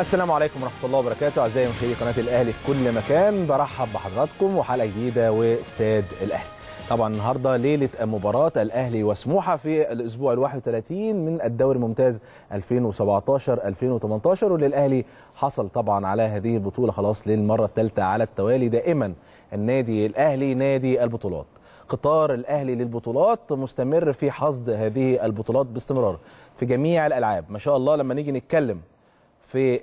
السلام عليكم ورحمه الله وبركاته اعزائي مشاهدي قناه الاهلي في كل مكان، برحب بحضراتكم وحلقه جديده واستاد الاهلي. طبعا النهارده ليله مباراه الاهلي وسموحه في الاسبوع ال31 من الدوري الممتاز 2017 2018، واللي الاهلي حصل طبعا على هذه البطوله خلاص للمره الثالثه على التوالي. دائما النادي الاهلي نادي البطولات، قطار الاهلي للبطولات مستمر في حصد هذه البطولات باستمرار في جميع الالعاب. ما شاء الله لما نيجي نتكلم في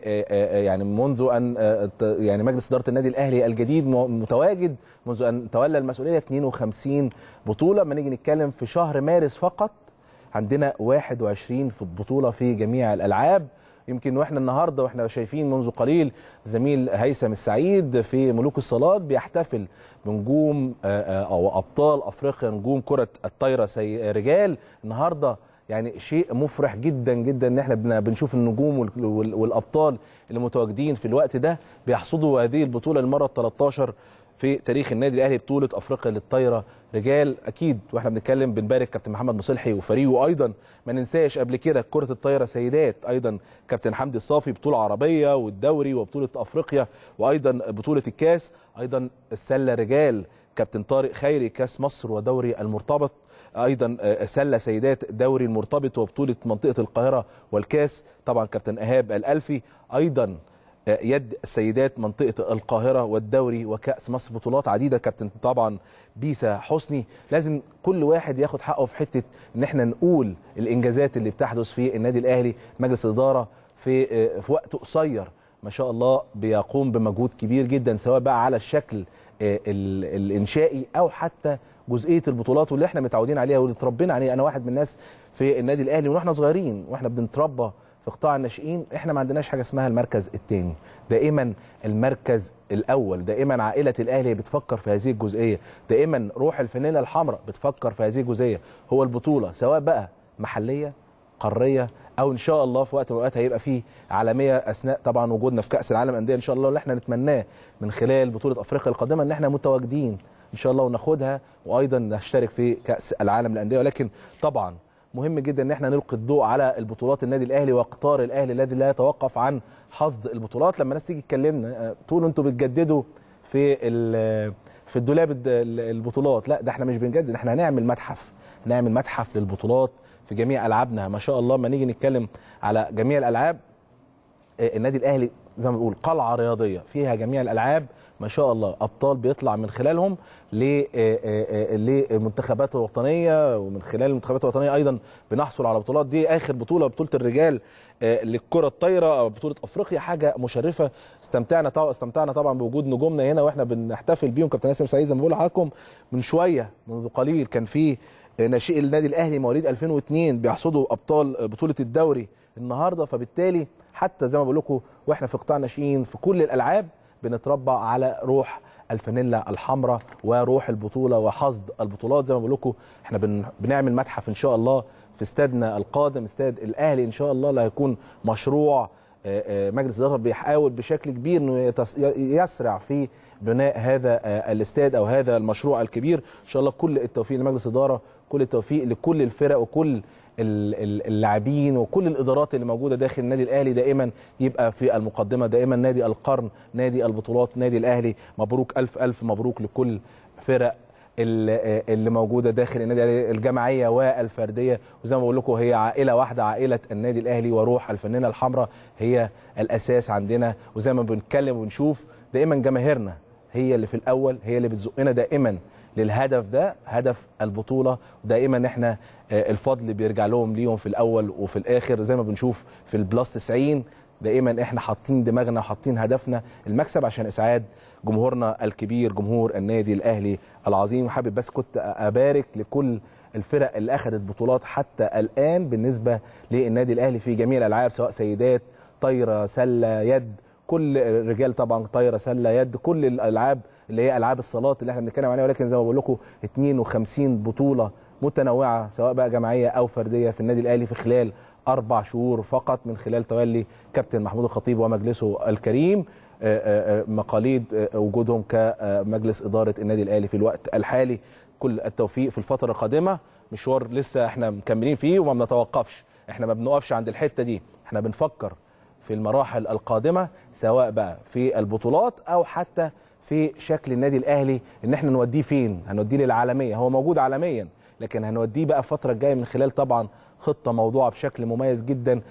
يعني منذ ان يعني مجلس اداره النادي الاهلي الجديد متواجد منذ ان تولى المسؤوليه 52 بطوله، ما نيجي نتكلم في شهر مارس فقط عندنا 21 في البطوله في جميع الالعاب. يمكن واحنا النهارده واحنا شايفين منذ قليل زميل هيثم السعيد في ملوك الصالات بيحتفل بنجوم او ابطال افريقيا، نجوم كره الطايره رجال. النهارده يعني شيء مفرح جدا جدا ان احنا بنشوف النجوم والابطال اللي متواجدين في الوقت ده بيحصدوا هذه البطوله المره ال13 في تاريخ النادي الاهلي، بطوله افريقيا للطايره رجال. اكيد واحنا بنتكلم بنبارك كابتن محمد مصلحي وفريقه، ايضا ما ننساش قبل كده كره الطايره سيدات، ايضا كابتن حمدي الصافي، بطوله عربيه والدوري وبطوله افريقيا وايضا بطوله الكاس، ايضا السله رجال كابتن طارق خيري كاس مصر ودوري المرتبط، ايضا سله سيدات دوري المرتبط وبطوله منطقه القاهره والكاس طبعا كابتن ايهاب الالفي، ايضا يد السيدات منطقه القاهره والدوري وكاس مصر، بطولات عديده كابتن طبعا بيسا حسني. لازم كل واحد ياخد حقه في حته ان احنا نقول الانجازات اللي بتحدث في النادي الاهلي. مجلس الاداره في وقت قصير ما شاء الله بيقوم بمجهود كبير جدا، سواء بقى على الشكل الانشائي او حتى جزئيه البطولات واللي احنا متعودين عليها واللي اتربينا عليها. انا واحد من الناس في النادي الاهلي واحنا صغيرين واحنا بنتربى في قطاع الناشئين احنا ما عندناش حاجه اسمها المركز الثاني، دائما المركز الاول، دائما عائله الاهلي بتفكر في هذه الجزئيه، دائما روح الفانيله الحمراء بتفكر في هذه الجزئيه، هو البطوله سواء بقى محليه قاريه او ان شاء الله في وقت من الاوقات هيبقى فيه عالميه اثناء طبعا وجودنا في كاس العالم الانديه ان شاء الله، اللي احنا نتمناه من خلال بطوله افريقيا القادمه ان احنا متواجدين ان شاء الله وناخدها، وايضا نشترك في كاس العالم للانديه. ولكن طبعا مهم جدا ان احنا نلقي الضوء على البطولات النادي الاهلي وقطار الاهلي الذي لا يتوقف عن حصد البطولات. لما الناس تيجي تكلمنا تقول انتوا بتجددوا في الدولاب البطولات، لا ده احنا مش بنجدد، احنا هنعمل متحف للبطولات في جميع العابنا. ما شاء الله ما نيجي نتكلم على جميع الالعاب النادي الاهلي زي ما بنقول قلعه رياضيه فيها جميع الالعاب ما شاء الله، ابطال بيطلع من خلالهم للمنتخبات الوطنيه، ومن خلال المنتخبات الوطنيه ايضا بنحصل على بطولات. دي اخر بطوله الرجال للكره الطايره او بطوله افريقيا، حاجه مشرفه. استمتعنا طبعا بوجود نجومنا هنا واحنا بنحتفل بيهم. كابتن هاسم سعيد زي ما بقول لحضراتكم من شويه منذ قليل كان في ناشئي النادي الاهلي مواليد 2002 بيحصدوا ابطال بطوله الدوري النهارده، فبالتالي حتى زي ما بقول لكم واحنا في قطاع ناشئين في كل الالعاب بنتربى على روح الفانيلا الحمراء وروح البطوله وحصد البطولات. زي ما بقول لكم احنا بنعمل متحف ان شاء الله في استادنا القادم استاد الاهلي ان شاء الله، اللي هيكون مشروع مجلس الاداره بيحاول بشكل كبير انه يسرع في بناء هذا الاستاد او هذا المشروع الكبير. ان شاء الله كل التوفيق لمجلس الاداره، كل التوفيق لكل الفرق وكل اللاعبين وكل الادارات اللي موجوده داخل النادي الاهلي، دائما يبقى في المقدمه، دائما نادي القرن، نادي البطولات، نادي الاهلي. مبروك الف الف مبروك لكل فرق اللي موجوده داخل النادي الاهلي الجماعيه والفرديه. وزي ما بقول لكم هي عائله واحده، عائله النادي الاهلي وروح الفانيله الحمراء هي الاساس عندنا. وزي ما بنتكلم ونشوف دائما جماهيرنا هي اللي في الاول، هي اللي بتزقنا دائما للهدف ده، هدف البطوله، ودائما احنا الفضل بيرجع ليهم في الاول وفي الاخر. زي ما بنشوف في البلاس 90 دائما احنا حاطين دماغنا وحاطين هدفنا المكسب عشان اسعاد جمهورنا الكبير، جمهور النادي الاهلي العظيم. وحابب بس كنت ابارك لكل الفرق اللي اخذت بطولات حتى الان بالنسبه للنادي الاهلي في جميع الالعاب، سواء سيدات، طايره، سله، يد، كل الرجال طبعا طايره، سله، يد، كل الالعاب اللي هي العاب الصالات اللي احنا بنتكلم عليها. ولكن زي ما بقول لكم 52 بطوله متنوعه سواء بقى جماعيه او فرديه في النادي الاهلي في خلال 4 شهور فقط، من خلال تولي كابتن محمود الخطيب ومجلسه الكريم مقاليد وجودهم كمجلس اداره النادي الاهلي في الوقت الحالي. كل التوفيق في الفتره القادمه، مشوار لسه احنا مكملين فيه وما بنتوقفش، احنا ما بنقفش عند الحته دي، احنا بنفكر في المراحل القادمة، سواء بقى في البطولات أو حتى في شكل النادي الأهلي، إن احنا نوديه فين؟ هنوديه للعالمية، هو موجود عالميا، لكن هنوديه بقى الفترة الجاية من خلال طبعا خطة موضوعة بشكل مميز جدا.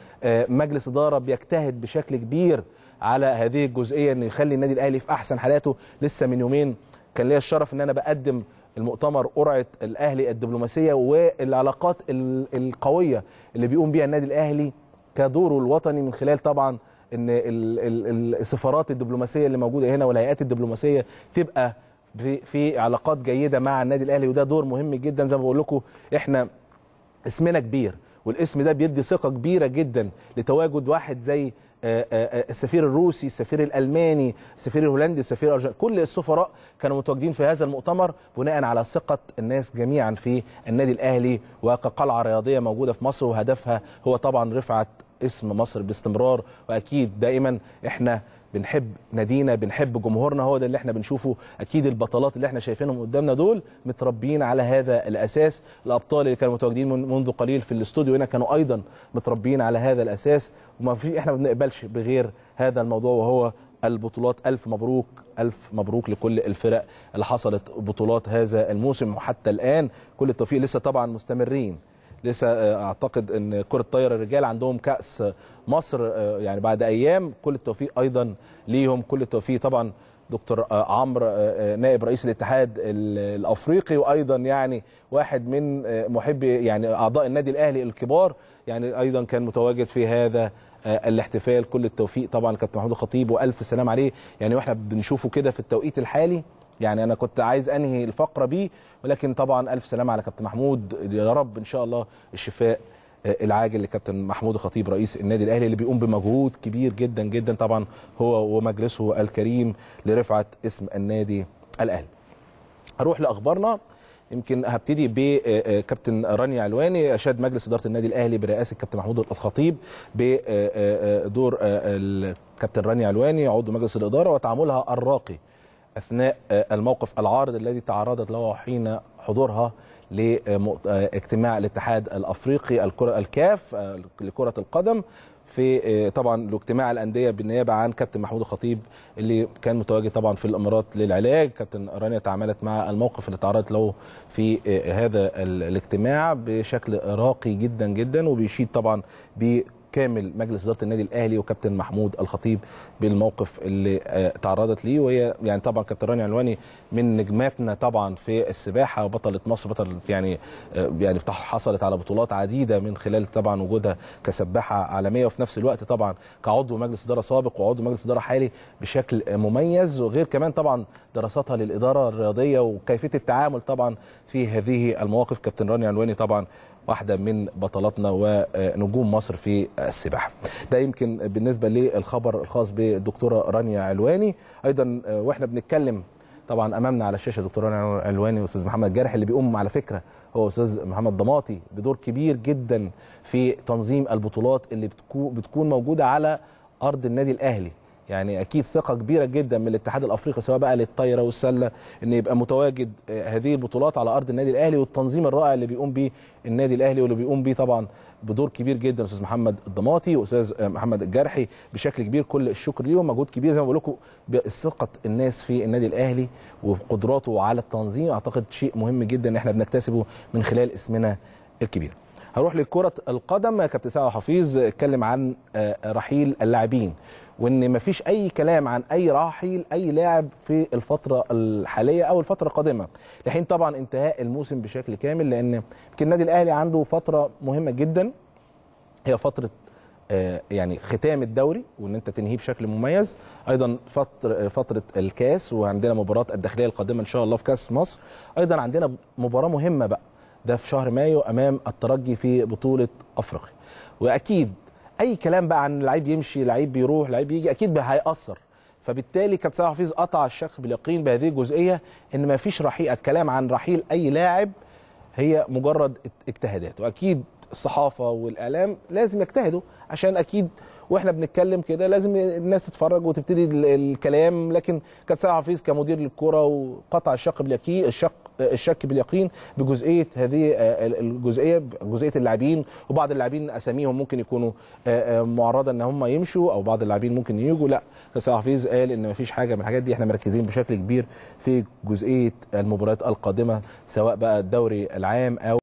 مجلس إدارة بيجتهد بشكل كبير على هذه الجزئية، إنه يخلي النادي الأهلي في أحسن حالاته. لسه من يومين كان ليا الشرف إن أنا بقدم المؤتمر قرعة الأهلي الدبلوماسية والعلاقات القوية اللي بيقوم بيها النادي الأهلي كدوره الوطني، من خلال طبعا ان السفارات الدبلوماسيه اللي موجوده هنا والهيئات الدبلوماسيه تبقى في علاقات جيده مع النادي الاهلي، وده دور مهم جدا. زي ما بقول لكم احنا اسمنا كبير، والاسم ده بيدي ثقه كبيره جدا لتواجد واحد زي السفير الروسي، السفير الالماني، السفير الهولندي، السفير الارجنتيني، كل السفراء كانوا متواجدين في هذا المؤتمر بناء على ثقه الناس جميعا في النادي الاهلي وكقلعه رياضيه موجوده في مصر، وهدفها هو طبعا رفعه اسم مصر باستمرار. واكيد دائما احنا بنحب نادينا، بنحب جمهورنا، هو ده اللي احنا بنشوفه. اكيد البطلات اللي احنا شايفينهم قدامنا دول متربيين على هذا الاساس، الابطال اللي كانوا متواجدين منذ قليل في الاستوديو هنا كانوا ايضا متربيين على هذا الاساس، وما في احنا ما بنقبلش بغير هذا الموضوع وهو البطولات. الف مبروك، الف مبروك لكل الفرق اللي حصلت بطولات هذا الموسم، وحتى الان كل التوفيق. لسه طبعا مستمرين، لسه اعتقد ان كرة طايرة الرجال عندهم كأس مصر يعني بعد ايام، كل التوفيق ايضا ليهم، كل التوفيق طبعا دكتور عمرو نائب رئيس الاتحاد الافريقي، وايضا يعني واحد من محبي يعني اعضاء النادي الاهلي الكبار، يعني ايضا كان متواجد في هذا الاحتفال، كل التوفيق طبعا كابتن محمود الخطيب والف سلام عليه. يعني واحنا بنشوفه كده في التوقيت الحالي، يعني انا كنت عايز انهي الفقره بيه، ولكن طبعا الف سلامه على كابتن محمود، يا رب ان شاء الله الشفاء العاجل لكابتن محمود الخطيب رئيس النادي الاهلي، اللي بيقوم بمجهود كبير جدا جدا طبعا هو ومجلسه الكريم لرفعه اسم النادي الاهلي. هروح لاخبارنا، يمكن هبتدي بكابتن رانيا علواني. اشاد مجلس اداره النادي الاهلي برئاسه كابتن محمود الخطيب بدور الكابتن رانيا علواني عضو مجلس الاداره وتعاملها الراقي أثناء الموقف العارض الذي تعرضت له حين حضورها لاجتماع الاتحاد الأفريقي الكاف لكرة القدم، في طبعا لاجتماع الأندية بالنيابة عن كابتن محمود الخطيب اللي كان متواجد طبعا في الإمارات للعلاج. كابتن رانيا تعاملت مع الموقف اللي تعرضت له في هذا الاجتماع بشكل راقي جدا جدا، وبيشيد طبعا كامل مجلس اداره النادي الاهلي وكابتن محمود الخطيب بالموقف اللي تعرضت ليه. وهي يعني طبعا كابتن رانيا علواني من نجماتنا طبعا في السباحه، وبطله مصر، بطل يعني حصلت على بطولات عديده من خلال طبعا وجودها كسباحه عالميه، وفي نفس الوقت طبعا كعضو مجلس اداره سابق وعضو مجلس اداره حالي بشكل مميز، وغير كمان طبعا دراساتها للاداره الرياضيه وكيفيه التعامل طبعا في هذه المواقف. كابتن رانيا علواني طبعا واحدة من بطلاتنا ونجوم مصر في السباحة. ده يمكن بالنسبة للخبر الخاص بالدكتورة رانيا علواني. أيضا وإحنا بنتكلم طبعا أمامنا على الشاشة دكتورة رانيا علواني وأستاذ محمد الجارحي، اللي بيقوم على فكرة هو أستاذ محمد الضماطي بدور كبير جدا في تنظيم البطولات اللي بتكون موجودة على أرض النادي الأهلي. يعني اكيد ثقه كبيره جدا من الاتحاد الافريقي، سواء بقى للطايره والسله، ان يبقى متواجد هذه البطولات على ارض النادي الاهلي، والتنظيم الرائع اللي بيقوم بيه النادي الاهلي، واللي بيقوم بيه طبعا بدور كبير جدا استاذ محمد الضماطي واستاذ محمد الجارحي بشكل كبير. كل الشكر ليهم، مجهود كبير زي ما بقول لكم بثقه الناس في النادي الاهلي وقدراته على التنظيم، اعتقد شيء مهم جدا ان احنا بنكتسبه من خلال اسمنا الكبير. هروح لكره القدم، كابتن سعد حفيظ اتكلم عن رحيل اللاعبين، وان مفيش اي كلام عن اي رحيل اي لاعب في الفتره الحاليه او الفتره القادمه لحين طبعا انتهاء الموسم بشكل كامل، لان يمكن النادي الاهلي عنده فتره مهمه جدا هي فتره يعني ختام الدوري، وان انت تنهيه بشكل مميز، ايضا فتره الكاس، وعندنا مباراه الداخليه القادمه ان شاء الله في كاس مصر، ايضا عندنا مباراه مهمه بقى ده في شهر مايو امام الترجي في بطوله افريقيا. واكيد اي كلام بقى عن لعيب يمشي، لعيب بيروح، لعيب بيجي، اكيد هيأثر. فبالتالي كابتن سامح حفيظ قطع الشك باليقين بهذه الجزئيه، ان ما فيش الكلام عن رحيل اي لاعب، هي مجرد اجتهادات، واكيد الصحافه والاعلام لازم يجتهدوا، عشان اكيد واحنا بنتكلم كده لازم الناس تتفرج وتبتدي الكلام. لكن كابتن سامح حفيظ كمدير للكره وقطع الشك باليقين، الشق الشك باليقين بجزئيه هذه الجزئيه، جزئيه اللاعبين، وبعض اللاعبين اساميهم ممكن يكونوا معرضه ان هم يمشوا او بعض اللاعبين ممكن يجوا. لا، صالح حفيظ قال ان مفيش حاجه من الحاجات دي، احنا مركزين بشكل كبير في جزئيه المباريات القادمه سواء بقى الدوري العام او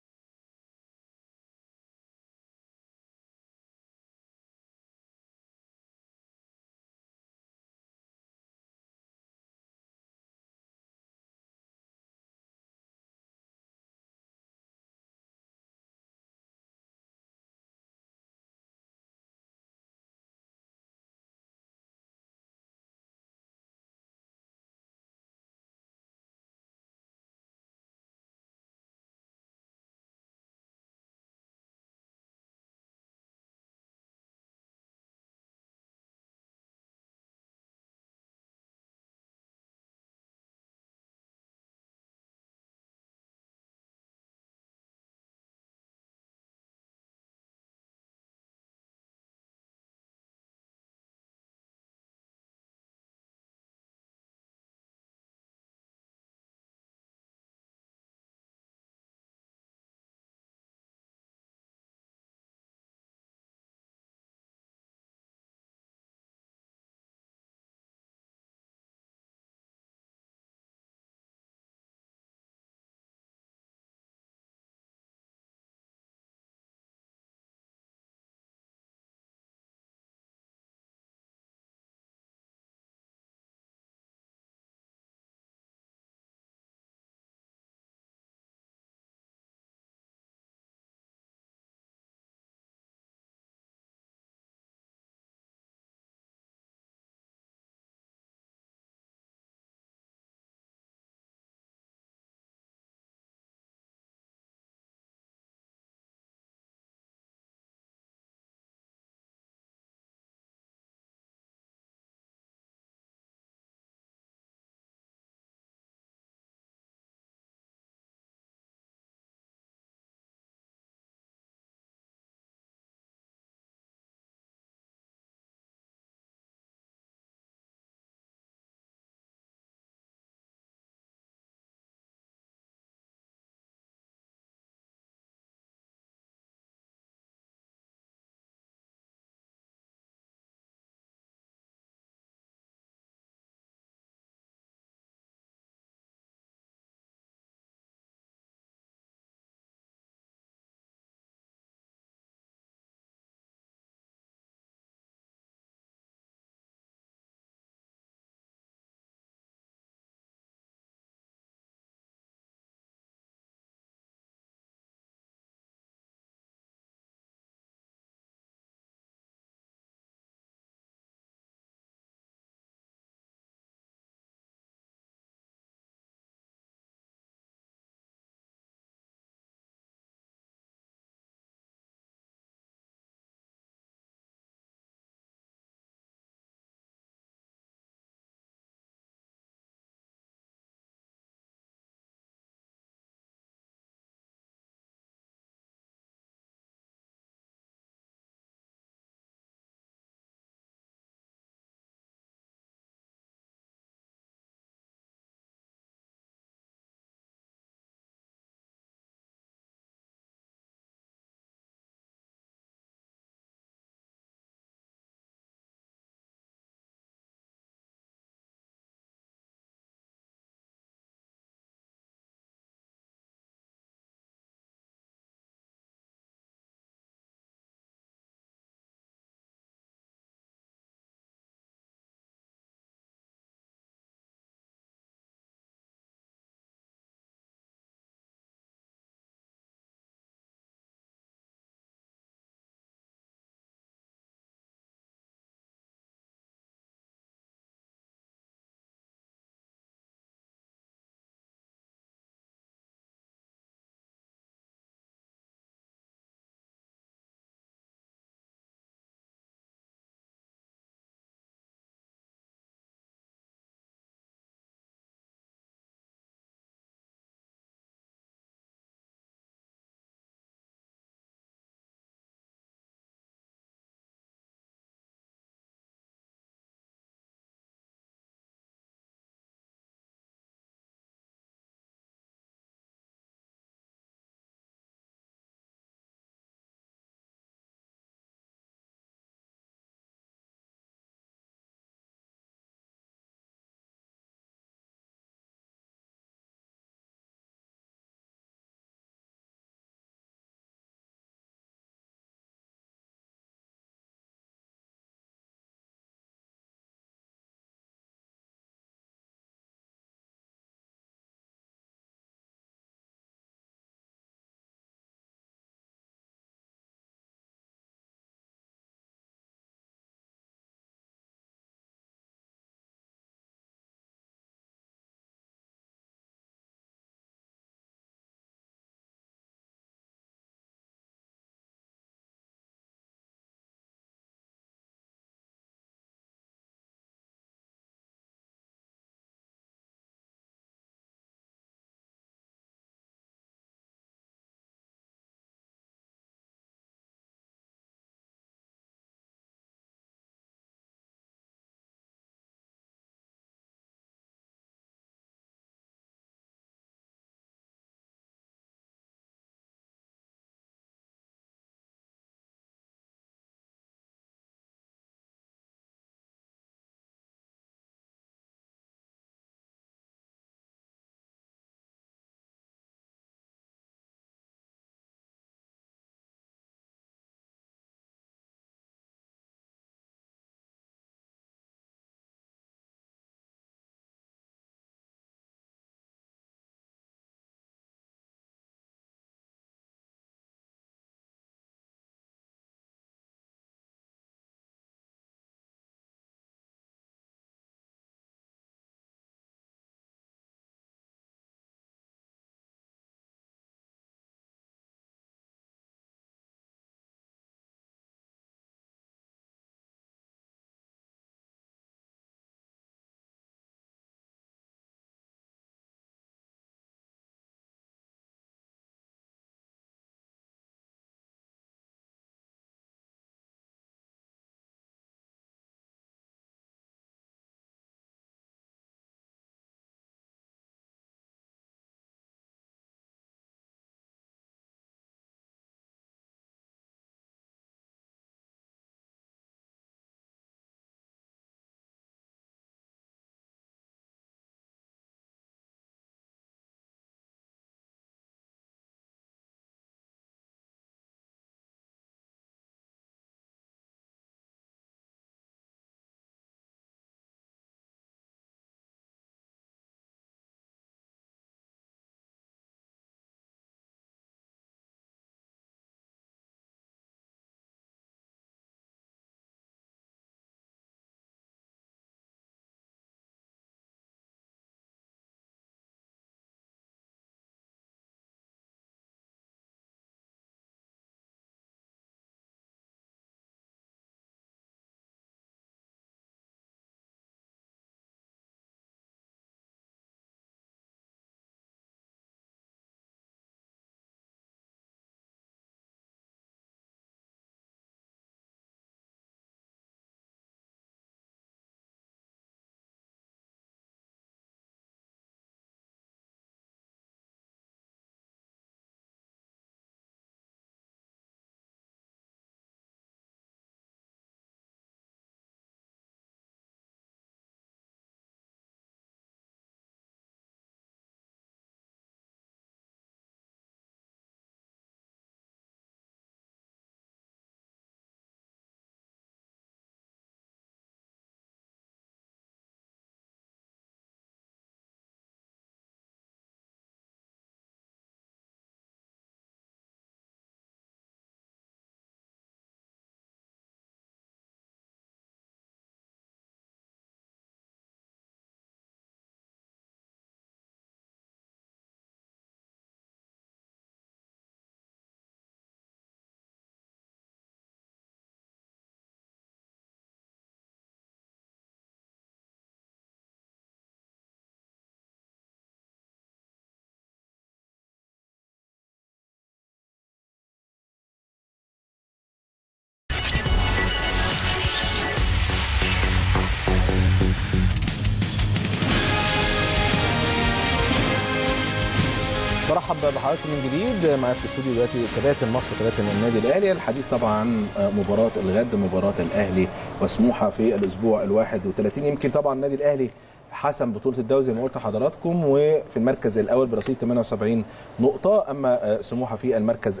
ارحب بحضراتكم من جديد. معايا في الاستوديو دلوقتي كابتن مصر كابتن النادي الاهلي. الحديث طبعا عن مباراه الغد، مباراه الاهلي وسموحه في الاسبوع ال31. يمكن طبعا النادي الاهلي حسم بطوله الدوري زي ما قلت لحضراتكم، وفي المركز الاول برصيد 78 نقطه، اما سموحه في المركز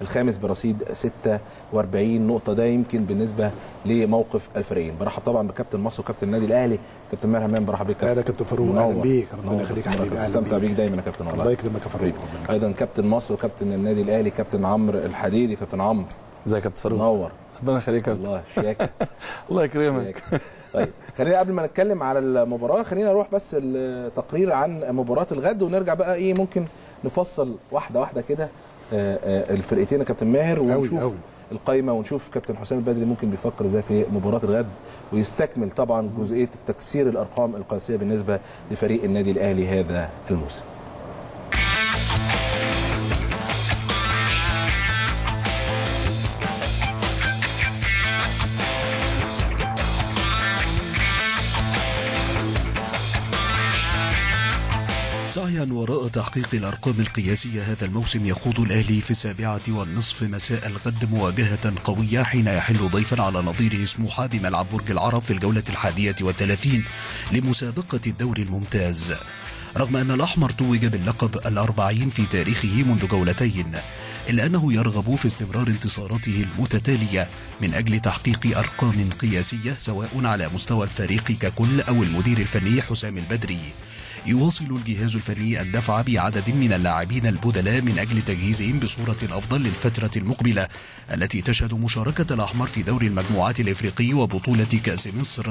الخامس برصيد 46 نقطه. ده يمكن بالنسبه لموقف الفريقين. برحب طبعا بكابتن مصر وكابتن النادي الاهلي كابتن ماهر همام. برحب بيك كابتن. اهلا كابتن فاروق، اهلا بيك، ربنا يخليك يا حبيبي. استمتع بيك دايما يا كابتن والله. الله يكرمك يا فاروق. ايضا كابتن مصر وكابتن النادي الاهلي كابتن عمرو الحديدي. كابتن عمرو ازيك يا كابتن فاروق؟ منور، ربنا يخليك يا كابتن. الله يشفيك. الله يكرمك. طيب خلينا قبل ما نتكلم على المباراه خلينا نروح بس التقرير عن مباراه الغد، ونرجع بقى ايه ممكن نفصل واحده واحده كده الفرقتين يا كابتن ماهر، ونشوف القايمه ونشوف كابتن حسام البدري ممكن بيفكر ازاي في مباراه الغد، ويستكمل طبعا جزئيه تكسير الارقام القياسيه بالنسبه لفريق النادي الاهلي هذا الموسم. سعيا وراء تحقيق الأرقام القياسية هذا الموسم، يخوض الأهلي في 19:30 مساء الغد مواجهة قوية حين يحل ضيفا على نظيره سموحة بملعب برج العرب في الجولة 31 لمسابقة الدوري الممتاز. رغم أن الأحمر توج باللقب 40 في تاريخه منذ جولتين، إلا أنه يرغب في استمرار انتصاراته المتتالية من أجل تحقيق أرقام قياسية سواء على مستوى الفريق ككل أو المدير الفني حسام البدري. يواصل الجهاز الفني الدفع بعدد من اللاعبين البدلاء من أجل تجهيزهم بصورة أفضل للفترة المقبلة التي تشهد مشاركة الأحمر في دوري المجموعات الإفريقي وبطولة كأس مصر،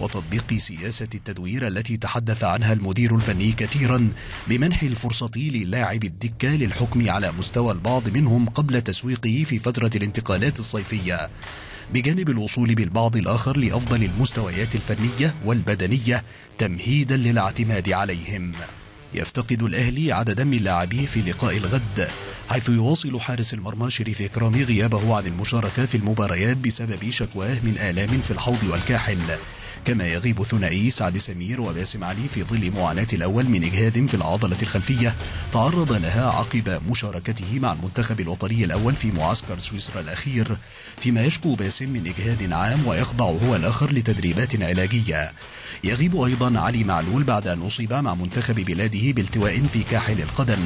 وتطبيق سياسة التدوير التي تحدث عنها المدير الفني كثيرا بمنح الفرصة للاعب الدكة للحكم على مستوى البعض منهم قبل تسويقه في فترة الانتقالات الصيفية، بجانب الوصول بالبعض الآخر لأفضل المستويات الفنية والبدنية تمهيدا للاعتماد عليهم. يفتقد الأهلي عددا من لاعبيه في لقاء الغد، حيث يواصل حارس المرمى شريف إكرامي غيابه عن المشاركة في المباريات بسبب شكواه من آلام في الحوض والكاحل، كما يغيب ثنائي سعد سمير وباسم علي في ظل معاناة الأول من إجهاد في العضلة الخلفية تعرض لها عقب مشاركته مع المنتخب الوطني الأول في معسكر سويسرا الأخير، فيما يشكو باسم من إجهاد عام ويخضع هو الآخر لتدريبات علاجية. يغيب أيضا علي معلول بعد أن أصيب مع منتخب بلاده بالتواء في كاحل القدم،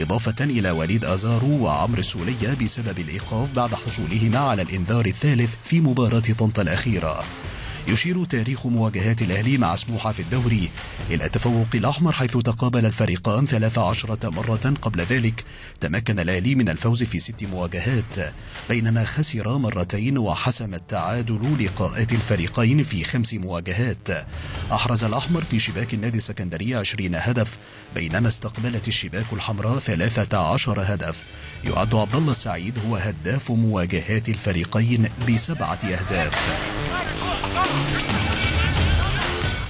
إضافة إلى وليد أزارو وعمرو السوليا بسبب الإيقاف بعد حصولهما على الإنذار الثالث في مباراة طنطا الأخيرة. يشير تاريخ مواجهات الأهلي مع سموحة في الدوري إلى تفوق الأحمر، حيث تقابل الفريقان 13 مرة قبل ذلك. تمكن الأهلي من الفوز في 6 مواجهات، بينما خسر مرتين وحسم التعادل لقاءات الفريقين في 5 مواجهات. أحرز الأحمر في شباك النادي السكندري 20 هدف، بينما استقبلت الشباك الحمراء 13 هدف. يعد عبدالله السعيد هو هداف مواجهات الفريقين ب7 أهداف.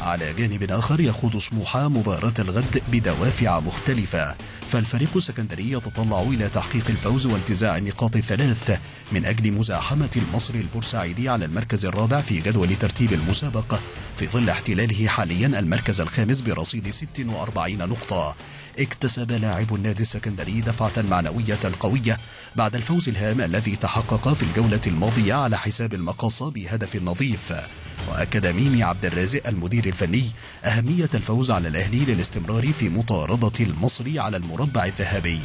على جانب آخر يخوض سموحة مباراة الغد بدوافع مختلفة، فالفريق السكندري يتطلع إلى تحقيق الفوز وانتزاع النقاط 3 من أجل مزاحمة المصري البورسعيدي على المركز الرابع في جدول ترتيب المسابقة، في ظل احتلاله حاليا المركز الخامس برصيد 46 نقطة. اكتسب لاعب النادي السكندري دفعة معنوية قوية بعد الفوز الهام الذي تحقق في الجولة الماضية على حساب المقاصة بهدف نظيف. وأكد ميمي عبد الرازق المدير الفني أهمية الفوز على الأهلي للاستمرار في مطاردة المصري على المربع الذهبي.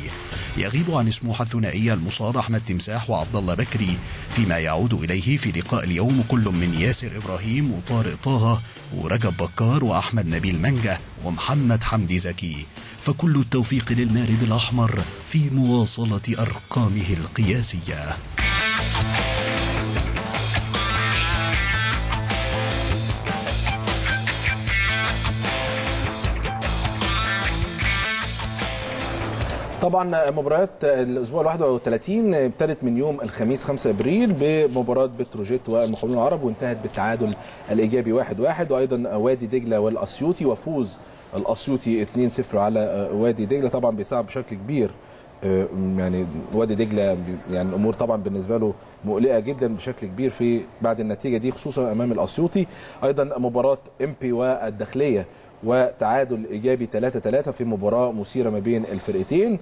يغيب عن سموحة الثنائي المصاب أحمد تمساح وعبد الله بكري، فيما يعود إليه في لقاء اليوم كل من ياسر إبراهيم وطارق طه ورجب بكار وأحمد نبيل منجة ومحمد حمدي زكي. فكل التوفيق للمارد الأحمر في مواصلة أرقامه القياسية. طبعا مباريات الاسبوع ال31 ابتدت من يوم الخميس 5 ابريل بمباراه بتروجيت والمقاولون العرب، وانتهت بالتعادل الايجابي 1-1، وايضا وادي دجله والاسيوطي، وفوز الاسيوطي 2-0 على وادي دجله. طبعا بيصعب بشكل كبير يعني وادي دجله، يعني الامور طبعا بالنسبه له مقلقه جدا بشكل كبير في بعد النتيجه دي، خصوصا امام الاسيوطي. ايضا مباراه امبي والداخليه وتعادل إيجابي 3-3 في مباراة مثيرة ما بين الفرقتين،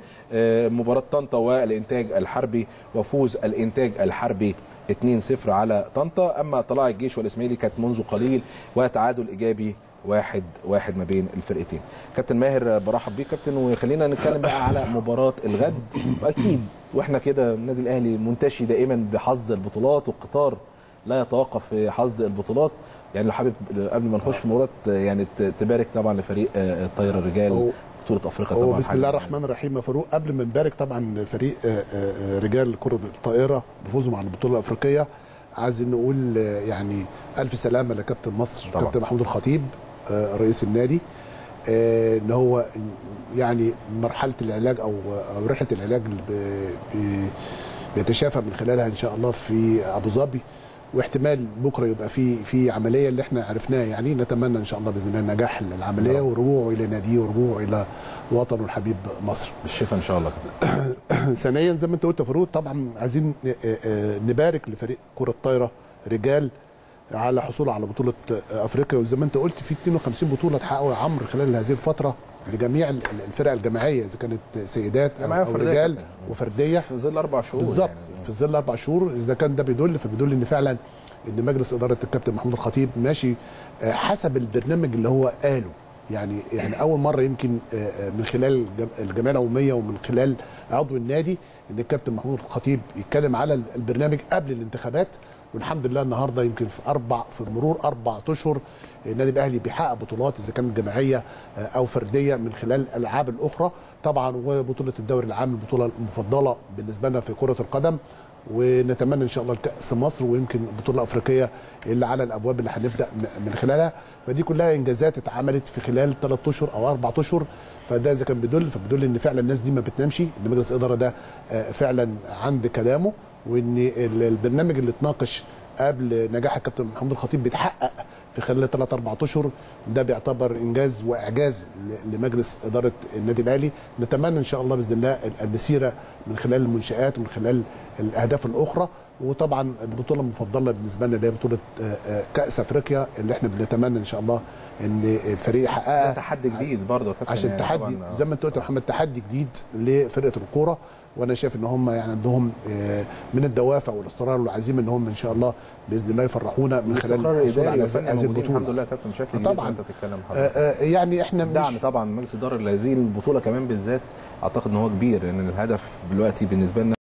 مباراة طنطا والإنتاج الحربي، وفوز الإنتاج الحربي 2-0 على طنطا. أما طلائع الجيش والإسماعيلي كانت منذ قليل وتعادل إيجابي 1-1 ما بين الفرقتين. كابتن ماهر برحب بيك كابتن، وخلينا نتكلم بقى على مباراة الغد. أكيد وإحنا كده النادي الأهلي منتشي دائما بحصد البطولات، والقطار لا يتوقف في حصد البطولات. يعني لو حابب قبل ما نخش في مباراه يعني تبارك طبعا لفريق الطايره الرجال بطوله افريقيا طبعا، بسم الله الرحمن الرحيم يا فاروق. قبل ما نبارك طبعا فريق رجال كره الطائره بفوزهم على البطوله الافريقيه، عايزين نقول يعني الف سلامه لكابتن مصر طبعا. كابتن محمود الخطيب رئيس النادي، ان هو يعني مرحله العلاج او رحله العلاج بيتشافى من خلالها ان شاء الله في ابو ظبي، واحتمال بكره يبقى في عمليه اللي احنا عرفناها. يعني نتمنى ان شاء الله باذن الله نجاح العمليه ورجوعه الى ناديه ورجوعه الى وطنه الحبيب مصر بالشفاء ان شاء الله. ثانيا زي ما انت قلت يا فاروق، طبعا عايزين نبارك لفريق كره الطايره رجال على حصوله على بطوله افريقيا، وزي ما انت قلت في 52 بطوله اتحققوا يا عمرو خلال هذه الفتره لجميع الفرق الجماعيه، اذا كانت سيدات او رجال وفرديه في ظل 4 شهور بالظبط. يعني في ظل 4 شهور اذا كان ده فبيدل ان فعلا ان مجلس اداره الكابتن محمود الخطيب ماشي حسب البرنامج اللي هو قاله. يعني اول مره يمكن من خلال الجمعيه العموميه ومن خلال عضو النادي ان الكابتن محمود الخطيب يتكلم على البرنامج قبل الانتخابات، والحمد لله النهارده يمكن في مرور 4 اشهر النادي الاهلي بيحقق بطولات اذا كانت جماعيه او فرديه من خلال الالعاب الاخرى طبعا، وبطوله الدوري العام البطوله المفضله بالنسبه لنا في كره القدم، ونتمنى ان شاء الله كاس مصر، ويمكن البطوله الافريقيه اللي على الابواب اللي هنبدا من خلالها. فدي كلها انجازات اتعملت في خلال 3 اشهر او 4 اشهر، فده اذا كان فبيدل ان فعلا الناس دي ما بتنامش، ان مجلس الاداره ده فعلا عند كلامه، وان البرنامج اللي اتناقش قبل نجاح الكابتن محمود الخطيب بيتحقق في خلال 3-4 اشهر. ده بيعتبر انجاز واعجاز لمجلس اداره النادي الاهلي. نتمنى ان شاء الله باذن الله المسيره من خلال المنشات ومن خلال الاهداف الاخرى، وطبعا البطوله المفضله بالنسبه لنا اللي هي بطوله كاس افريقيا اللي احنا بنتمنى ان شاء الله ان الفريق يحققها. تحدي جديد برضه عشان تحدي زي ما انت قلت يا محمد، تحدي جديد لفرقه الكوره، وانا شايف ان هم يعني عندهم من الدوافع والاصرار والعزيمه ان هم ان شاء الله باذن الله يفرحونا من خلال الحصول على هذه البطوله. الحمد لله يا كابتن بشكل طبعا انت بتتكلم يعني احنا دعم طبعا مجلس اداره لهذه البطوله كمان بالذات، اعتقد ان هو كبير، لان يعني الهدف دلوقتي بالنسبه لنا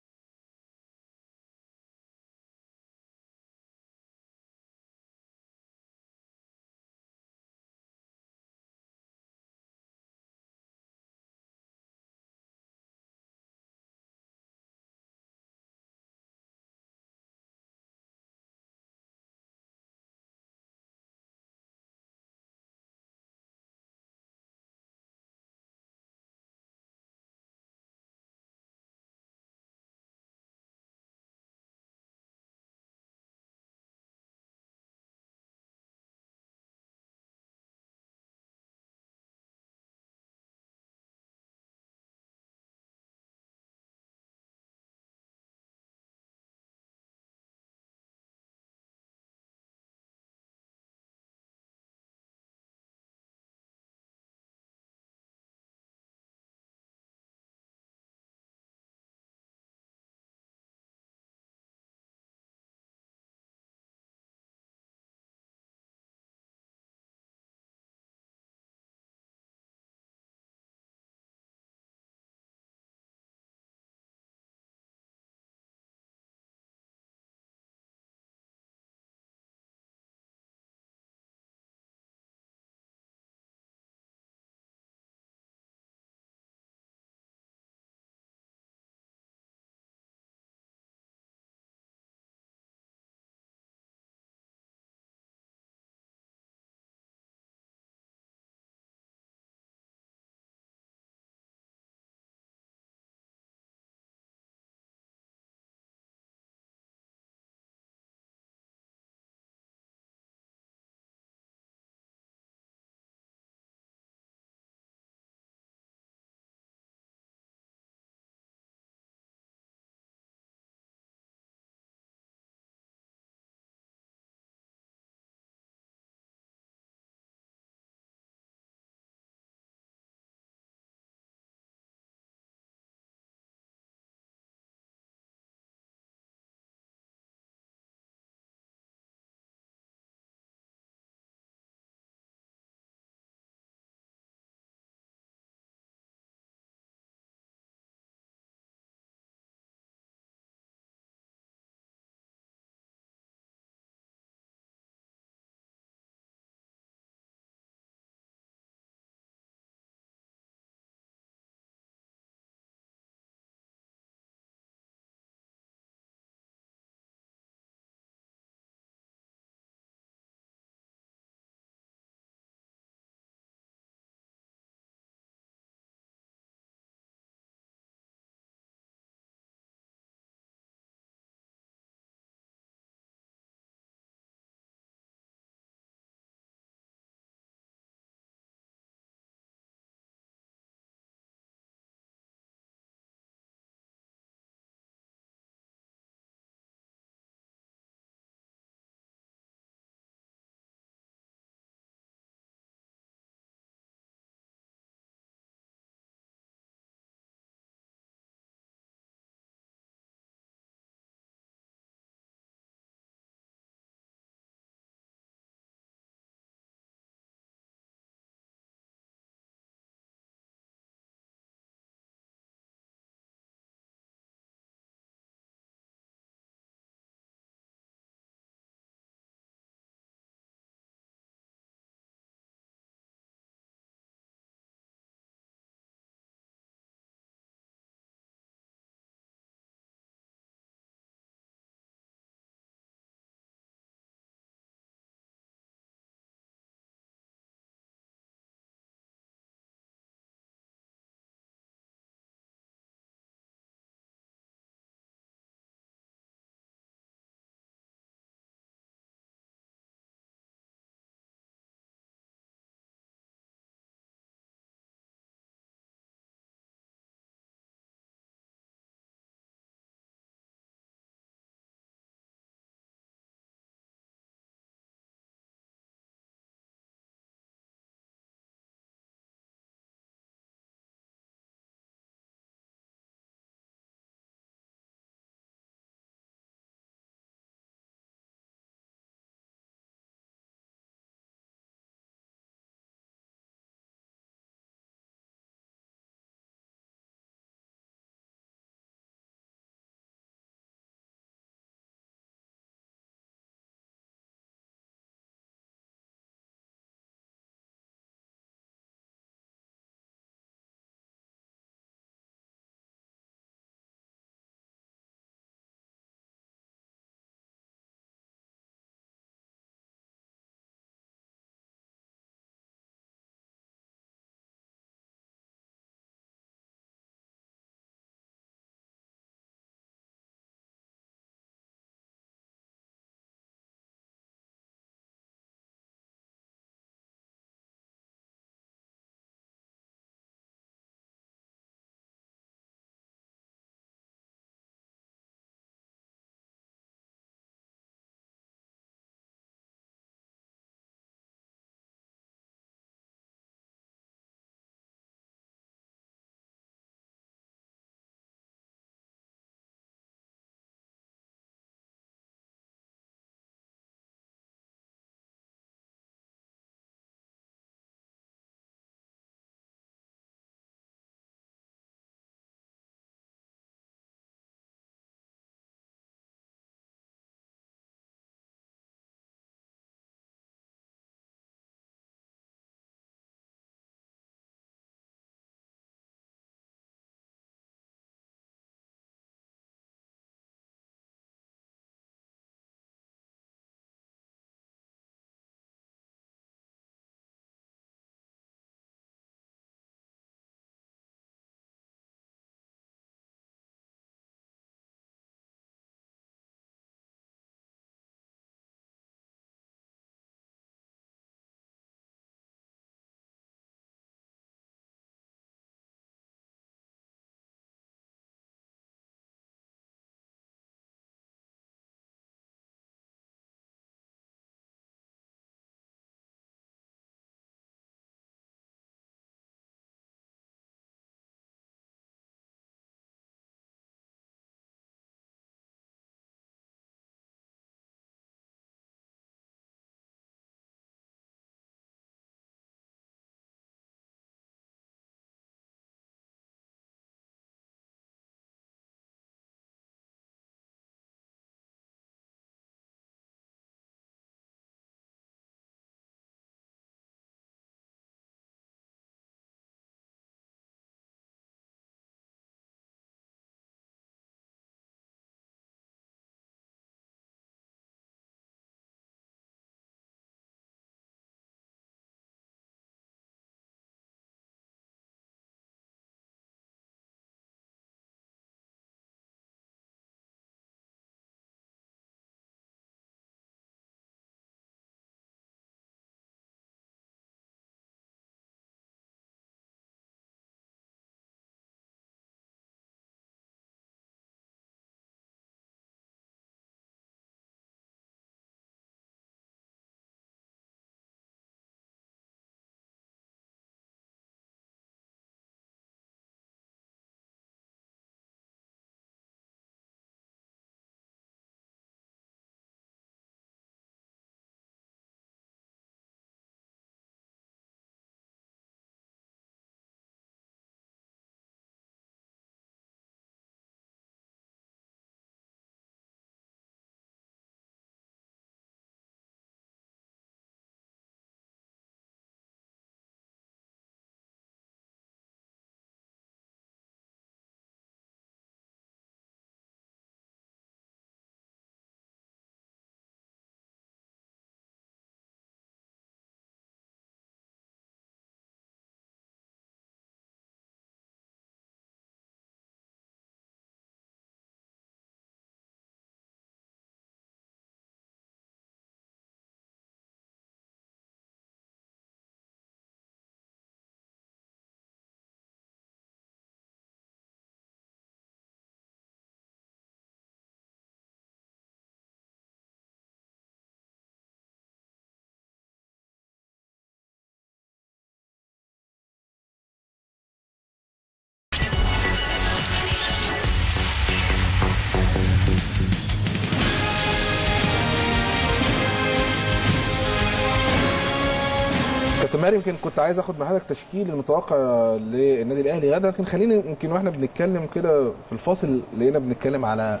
ماهر، يمكن كنت عايز اخد من حضرتك تشكيل المتوقع للنادي الاهلي غدا، لكن خليني يمكن واحنا بنتكلم كده في الفاصل لقينا بنتكلم على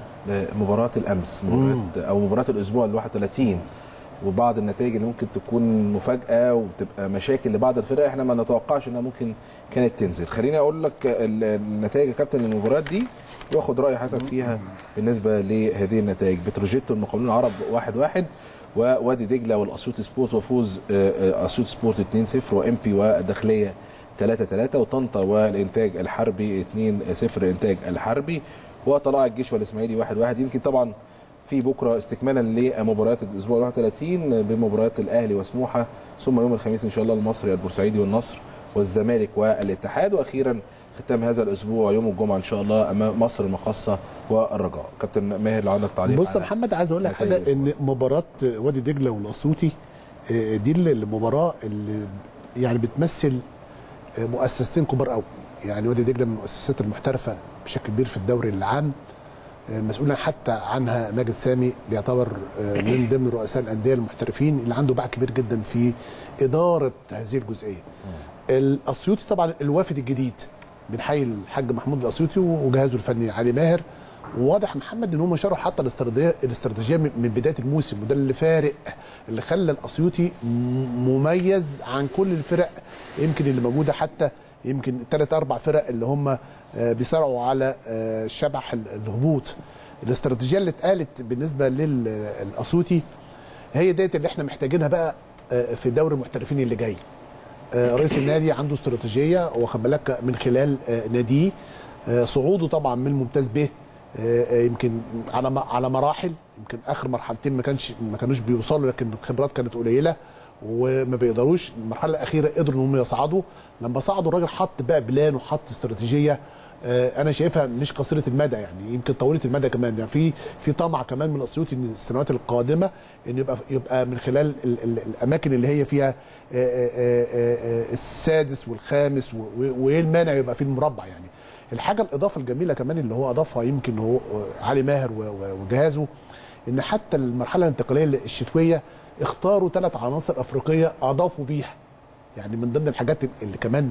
مباراه الامس، مباراه الاسبوع ال 31 وبعض النتائج اللي ممكن تكون مفاجاه وبتبقى مشاكل لبعض الفرق احنا ما نتوقعش انها ممكن كانت تنزل. خليني اقول لك النتائج يا كابتن للمباريات دي واخد راي حضرتك فيها بالنسبه لهذه النتائج. بتروجيت المقاولون العرب 1-1 ووادي دجله والاسيوط سبورت وفوز اسيوط سبورت 2-0 وامبي والداخليه 3-3 وطنطا والانتاج الحربي 2-0 انتاج الحربي وطلائع الجيش والاسماعيلي 1-1. يمكن طبعا في بكره استكمالا لمباريات الاسبوع 31 بمباريات الاهلي وسموحه، ثم يوم الخميس ان شاء الله المصري البورسعيدي والنصر والزمالك والاتحاد، واخيرا ختام هذا الاسبوع يوم الجمعه ان شاء الله امام مصر المقاصه والرجاء. كابتن ماهر لو عندك تعليق. بص يا محمد، عايز اقول لك حاجه، ان مباراه وادي دجله والاسيوطي دي المباراه اللي يعني بتمثل مؤسستين كبار قوي. يعني وادي دجله من المؤسسات المحترفه بشكل كبير في الدوري العام، مسؤولا حتى عنها ماجد سامي، بيعتبر من ضمن رؤساء الانديه المحترفين اللي عنده باع كبير جدا في اداره هذه الجزئيه. الاسيوطي طبعا الوافد الجديد، بنحيي الحاج محمود الاسيوطي وجهازه الفني علي ماهر، وواضح محمد ان هم شرحوا حتى الاستراتيجيه من بدايه الموسم، وده اللي فارق اللي خلى الاسيوطي مميز عن كل الفرق يمكن اللي موجوده، حتى يمكن الثلاث اربع فرق اللي هم بيسارعوا على شبح الهبوط. الاستراتيجيه اللي اتقالت بالنسبه للاسيوطي هي ديت اللي احنا محتاجينها بقى في دوري المحترفين اللي جاي. رئيس النادي عنده استراتيجيه واخد بالك من خلال ناديه، صعوده طبعا من ممتاز به يمكن على مراحل، يمكن اخر مرحلتين ما كانوش بيوصلوا، لكن الخبرات كانت قليله وما بيقدروش. المرحله الاخيره قدروا ان هم يصعدوا، لما صعدوا الراجل حط بقى بلان وحط استراتيجيه انا شايفها مش قصيره المدى، يعني يمكن طويله المدى كمان. يعني في طمع كمان من الاسيوطي ان السنوات القادمه ان يبقى من خلال الاماكن اللي هي فيها السادس والخامس، وايه المانع يبقى في المربع. يعني الحاجه الاضافه الجميله كمان اللي هو اضافها يمكن هو علي ماهر وجهازه، ان حتى المرحله الانتقاليه الشتويه اختاروا 3 عناصر افريقيه اضافوا بيها. يعني من ضمن الحاجات اللي كمان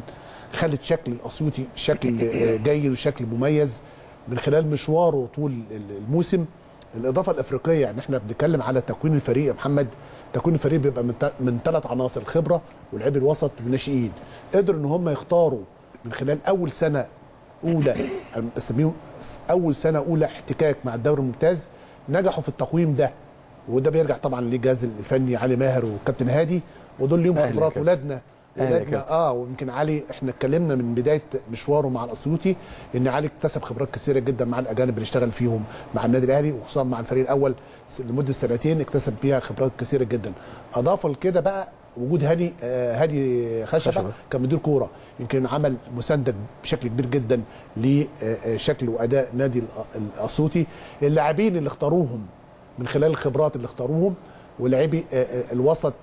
خلت شكل الاسيوطي شكل جيد وشكل مميز من خلال مشواره طول الموسم الاضافه الافريقيه. يعني احنا بنتكلم على تكوين الفريق يا محمد، تكوين الفريق بيبقى من 3 عناصر، الخبره واللاعب الوسط والناشئين. قدروا ان هم يختاروا من خلال اول سنه اولى، بسميهم اول سنه اولى احتكاك مع الدوري الممتاز، نجحوا في التقويم ده، وده بيرجع طبعا للجهاز الفني علي ماهر والكابتن هادي، ودول ليهم خبرات. ولادنا ويمكن علي احنا اتكلمنا من بدايه مشواره مع الاسيوطي ان علي اكتسب خبرات كثيره جدا مع الاجانب اللي اشتغل فيهم مع النادي الاهلي، وخصوصا مع الفريق الاول لمده 2 سنين اكتسب بيها خبرات كثيره جدا. اضافه لكده بقى وجود هادي خشبه كمدير كوره، يمكن عمل مسانده بشكل كبير جدا لشكل واداء نادي الاسيوطي. اللاعبين اللي اختاروهم من خلال الخبرات اللي اختاروهم، ولاعبي الوسط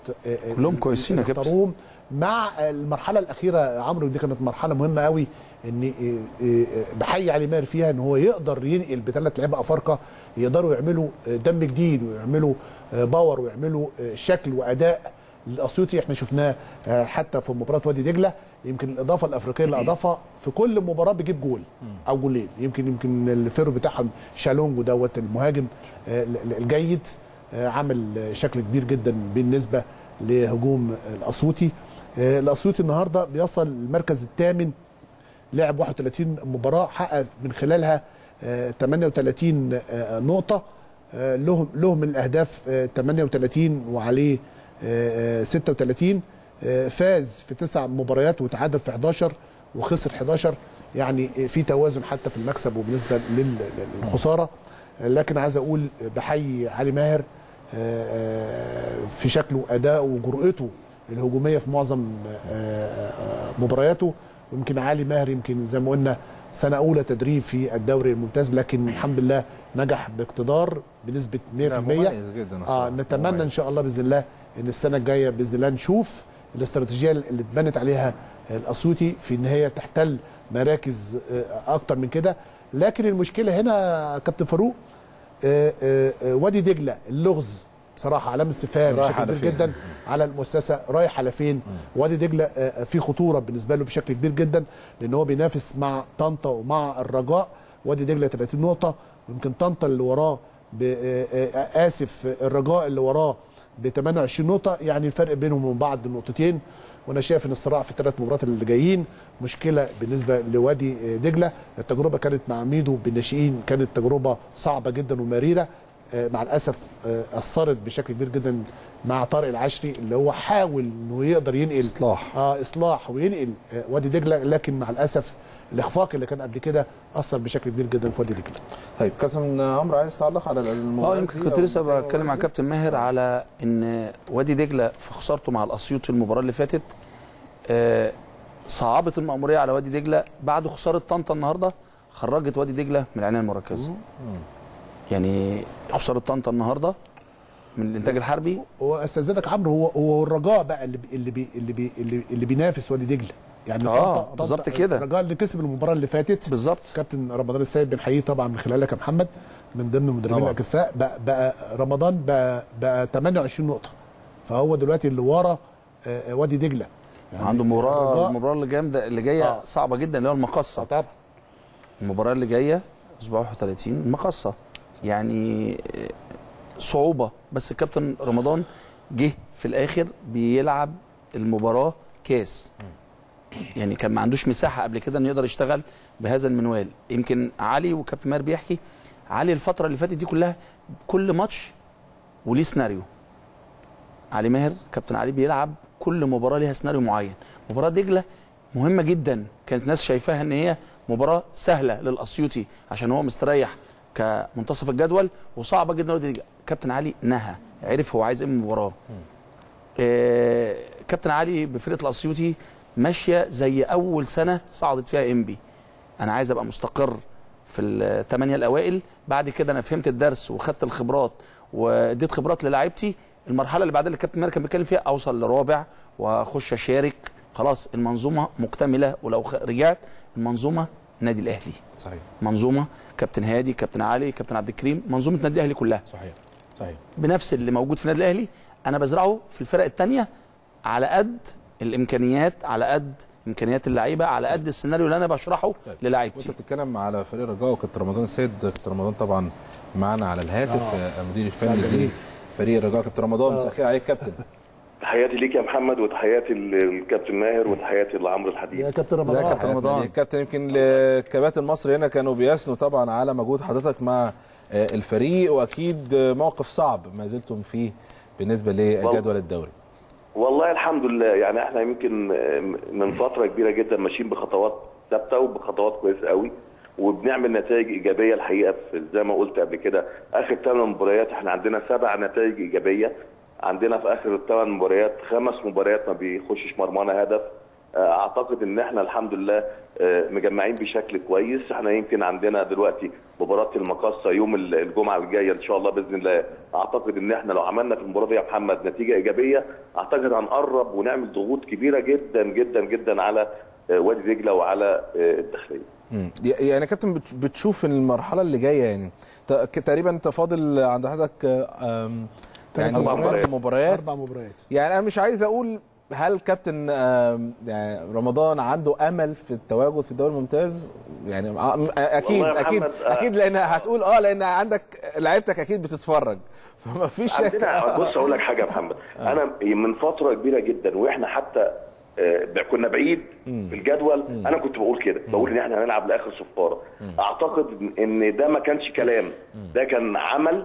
كلهم كويسين اللي اختاروهم مع المرحله الاخيره عمرو، دي كانت مرحله مهمه قوي ان بحي علي ماهر فيها ان هو يقدر ينقل ب3 لعيبه افارقه يقدروا يعملوا دم جديد ويعملوا باور ويعملوا شكل واداء للاسيوطي. احنا شفناه حتى في مباراه وادي دجله، يمكن الاضافه الافريقيه اللي اضافها في كل مباراه بيجيب جول او جولين، يمكن الفيرو بتاعهم شالونجو دوت المهاجم الجيد عمل شكل كبير جدا بالنسبه لهجوم الاسيوطي. الاسيوطي النهارده بيصل المركز الثامن، لعب 31 مباراه حقق من خلالها 38 نقطه، لهم الاهداف 38 وعليه 36، فاز في 9 مباريات وتعادل في 11 وخسر 11، يعني في توازن حتى في المكسب وبالنسبه للخساره. لكن عايز اقول بحيي علي ماهر في شكله وادائه وجرأته الهجوميه في معظم مبارياته. ويمكن علي ماهر يمكن زي ما قلنا سنه اولى تدريب في الدوري الممتاز، لكن الحمد لله نجح باقتدار بنسبه 100%. نتمنى ان شاء الله باذن الله ان السنه الجايه باذن الله نشوف الاستراتيجيه اللي اتبنت عليها الاسيوطي في ان هي تحتل مراكز اكتر من كده. لكن المشكله هنا كابتن فاروق، وادي دجله اللغز بصراحه علامه استفهام بشكل كبير جدا على المؤسسه، رايح على فين. وادي دجله في خطوره بالنسبه له بشكل كبير جدا، لان هو بينافس مع طنطا ومع الرجاء. وادي دجله 30 نقطه، يمكن طنطا اللي وراه الرجاء اللي وراه ب 28 نقطه، يعني الفرق بينهم وبين بعض نقطتين. وانا شايف ان الصراع في الثلاث مباريات اللي جايين مشكله بالنسبه لوادي دجله. التجربه كانت مع ميدو بالناشئين، كانت تجربه صعبه جدا ومريره، مع الاسف اثرت بشكل كبير جدا مع طارق العشري اللي هو حاول انه يقدر ينقل اصلاح وينقل وادي دجله، لكن مع الاسف الاخفاق اللي كان قبل كده اثر بشكل كبير جدا في وادي دجله. طيب كابتن عمرو عايز تعلق على الموضوع؟ يمكن كنت لسه بتكلم مع كابتن ماهر على ان وادي دجله في خسارته مع الاسيوط في المباراه اللي فاتت صعبت المأموريه على وادي دجله. بعد خساره طنطا النهارده خرجت وادي دجله من العنايه المركزه. يعني خساره طنطا النهارده من الانتاج الحربي. واستاذنك عمرو، هو الرجاء بقى اللي بينافس وادي دجله، يعني بالظبط كده الرجاء اللي كسب المباراه اللي فاتت بالظبط. كابتن رمضان السيد بنحييه طبعا من خلالك يا محمد، من ضمن المدربين الاكفاء. بقى رمضان بقى 28 نقطه، فهو دلوقتي اللي ورا وادي دجله، يعني عنده مباراه. المباراه اللي جامده اللي جايه صعبه جدا، اللي هو المقصه. طبعا المباراه اللي جايه اسبوع 31 المقصه، يعني صعوبه. بس الكابتن رمضان جه في الاخر بيلعب المباراه كاس، يعني كان ما عندوش مساحه قبل كده انه يقدر يشتغل بهذا المنوال. يمكن علي وكابتن ماهر بيحكي علي الفتره اللي فاتت دي كلها كل ماتش وليه سيناريو. علي ماهر كابتن علي بيلعب كل مباراه ليها سيناريو معين. مباراه دجله مهمه جدا، كانت ناس شايفاها ان هي مباراه سهله للاسيوطي عشان هو مستريح كمنتصف الجدول، وصعبه جدا. كابتن علي نهى، عرف هو عايز ايه من المباراه. كابتن علي بفرقه الاسيوطي ماشيه زي اول سنه صعدت فيها انبي. انا عايز ابقى مستقر في الثمانيه الاوائل، بعد كده انا فهمت الدرس وخدت الخبرات واديت خبرات للاعيبتي. المرحله اللي بعدها اللي الكابتن ماهر كان بيتكلم فيها، اوصل لرابع واخش اشارك، خلاص المنظومه مكتمله. ولو رجعت المنظومه نادي الاهلي صحيح، منظومه كابتن هادي كابتن علي كابتن عبد الكريم، منظومه نادي الاهلي كلها صحيح بنفس اللي موجود في نادي الاهلي انا بزرعه في الفرق الثانيه على قد الامكانيات، على قد امكانيات اللعيبه، على قد السيناريو اللي انا بشرحه للاعيبتي. وانت بتتكلم على فريق الرجاء وكابتن رمضان السيد. كابتن رمضان طبعا معانا على الهاتف، المدير الفني لفريق الرجاء. كابتن رمضان مساء عليك كابتن. تحياتي ليك يا محمد، وتحياتي للكابتن ماهر، وتحياتي لعمرو الحديدي. يا كابتن رمضان. يا كابتن رمضان. الكابتن يمكن الكباتن مصر هنا كانوا بيثنوا طبعا على مجهود حضرتك مع الفريق، واكيد موقف صعب ما زلتم فيه بالنسبه لجدول الدوري. والله الحمد لله، يعني احنا يمكن من فتره كبيره جدا ماشيين بخطوات ثابته وبخطوات كويسه قوي، وبنعمل نتائج ايجابيه الحقيقه. زي ما قلت قبل كده، اخر 8 مباريات احنا عندنا 7 نتائج ايجابيه. عندنا في اخر ال8 مباريات 5 مباريات ما بيخشش مرمانا هدف. اعتقد ان احنا الحمد لله مجمعين بشكل كويس. احنا يمكن عندنا دلوقتي مباراه المقاصه يوم الجمعه الجايه ان شاء الله باذن الله. اعتقد ان احنا لو عملنا في المباراه دي يا محمد نتيجه ايجابيه، اعتقد هنقرب ونعمل ضغوط كبيره جدا جدا جدا على وادي دجله وعلى الداخليه. يعني كابتن بتشوف المرحله اللي جايه، يعني تقريبا انت فاضل عند حضرتك يعني 4 مباريات. يعني انا مش عايز اقول هل كابتن يعني رمضان عنده امل في التواجد في الدوري الممتاز، يعني اكيد لان هتقول لان عندك لعيبتك اكيد بتتفرج، فما فيش شك. بص اقول لك حاجه يا محمد، انا من فتره كبيره جدا واحنا حتى كنا بعيد في الجدول، انا كنت بقول كده، بقول ان احنا هنلعب لاخر صفاره. اعتقد ان ده ما كانش كلام، ده كان عمل،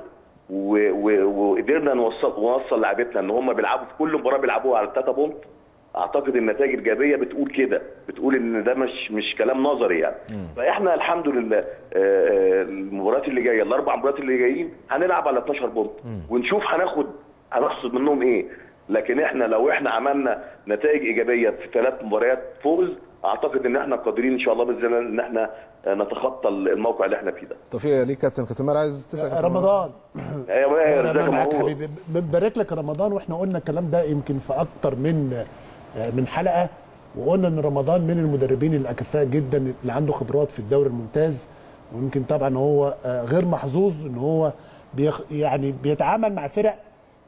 وقدرنا نوصل لعبتنا ان هم بيلعبوا في كل مباراه بيلعبوها على التاتا بونت. اعتقد النتائج الايجابيه بتقول كده، بتقول ان ده مش كلام نظري يعني. فاحنا الحمد لله المباريات اللي جايه، الاربع مباريات اللي جايين هنلعب على 12 بونت، ونشوف هناخد منهم ايه. لكن احنا لو احنا عملنا نتائج ايجابيه في 3 مباريات فوز، اعتقد ان احنا قادرين ان شاء الله باذن الله ان احنا نتخطى الموقع اللي احنا فيه ده. توفيق ليك كابتن. كابتن ماهر عايز تسال رمضان. ايوه ماهر ازيك يا محمود حبيبي، بنبارك لك رمضان. واحنا قلنا الكلام ده يمكن في اكتر من حلقه، وقلنا ان رمضان من المدربين الاكفاء جدا اللي عنده خبرات في الدوري الممتاز، ويمكن طبعا هو غير محظوظ ان هو يعني بيتعامل مع فرق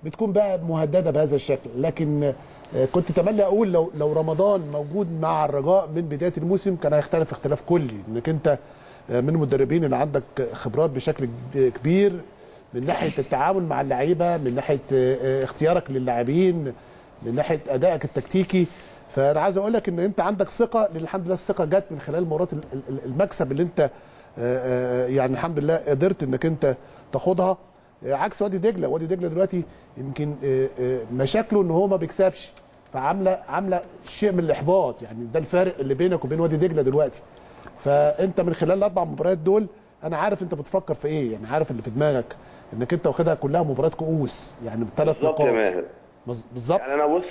بتكون بقى مهدده بهذا الشكل. لكن كنت اتمنى اقول لو رمضان موجود مع الرجاء من بدايه الموسم كان هيختلف اختلاف كلي، انك انت من المدربين اللي عندك خبرات بشكل كبير من ناحيه التعامل مع اللعيبه، من ناحيه اختيارك للاعبين، من ناحيه ادائك التكتيكي. فانا عايز اقول لك ان انت عندك ثقه، لان الحمد لله الثقه جت من خلال مرات المكسب اللي انت يعني الحمد لله قدرت انك انت تاخدها، عكس وادي دجله. وادي دجله دلوقتي يمكن مشاكله ان هو ما بيكسبش، فعامله شيء من الاحباط. يعني ده الفارق اللي بينك وبين وادي دجله دلوقتي. فانت من خلال الاربع مباريات دول انا عارف انت بتفكر في ايه، يعني عارف اللي في دماغك، انك انت واخدها كلها مباريات كؤوس، يعني بثلاث نقاط بالظبط. يعني انا بص،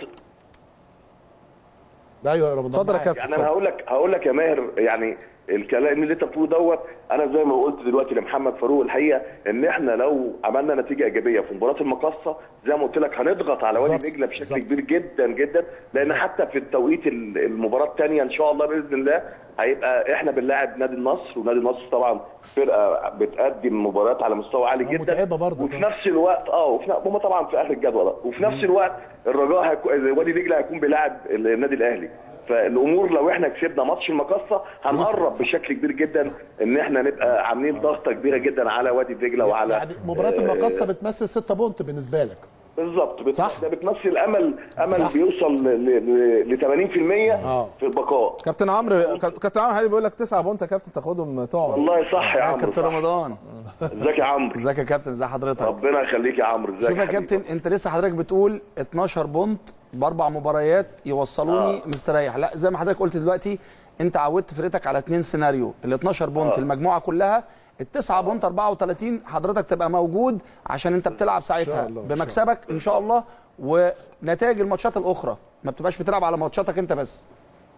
ايوه يا رمضان اتفضل يا كابتن. يعني انا هقول لك يا ماهر، يعني الكلام اللي انت بتقوله دوت، انا زي ما قلت دلوقتي لمحمد فاروق الحقيقه ان احنا لو عملنا نتيجه ايجابيه في مباراه المقاصه زي ما قلت لك هنضغط على وادي دجله بشكل كبير جدا جدا، لان حتى في التوقيت المباراه الثانيه ان شاء الله باذن الله هيبقى احنا بنلاعب نادي النصر، ونادي النصر طبعا فرقه بتقدم مباريات على مستوى عالي جدا، وفي نفس الوقت هم طبعا في اخر الجدول، وفي نفس الوقت الرجاء وادي دجله هيكون بيلاعب النادي الاهلي. فالامور لو احنا كسبنا ماتش المقاصه هنقرب بشكل كبير جدا ان احنا نبقى عاملين ضغطه كبيره جدا على وادي دجله وعلى يعني مباراه المقاصه بتمثل 6 بونت بالنسبه لك بالظبط، ده بتمثل امل بيوصل ل 80% في البقاء. كابتن عمرو حبيبي بيقول لك 9 بونت يا كابتن تاخدهم تقعد. والله صح يا عمرو، كابتن رمضان ازيك يا عمرو؟ ازيك يا كابتن، ازي حضرتك؟ ربنا يخليك يا عمرو. ازيك؟ شوف يا كابتن انت لسه حضرتك بتقول 12 بونت باربع مباريات يوصلوني مستريح. لا زي ما حضرتك قلت دلوقتي انت عودت فرقتك على 2 سيناريو، ال 12 بونت المجموعه كلها، التسعه بونت 34 حضرتك تبقى موجود عشان انت بتلعب ساعتها بمكسبك ان شاء الله، ونتائج الماتشات الاخرى ما بتبقاش بتلعب على ماتشاتك انت بس.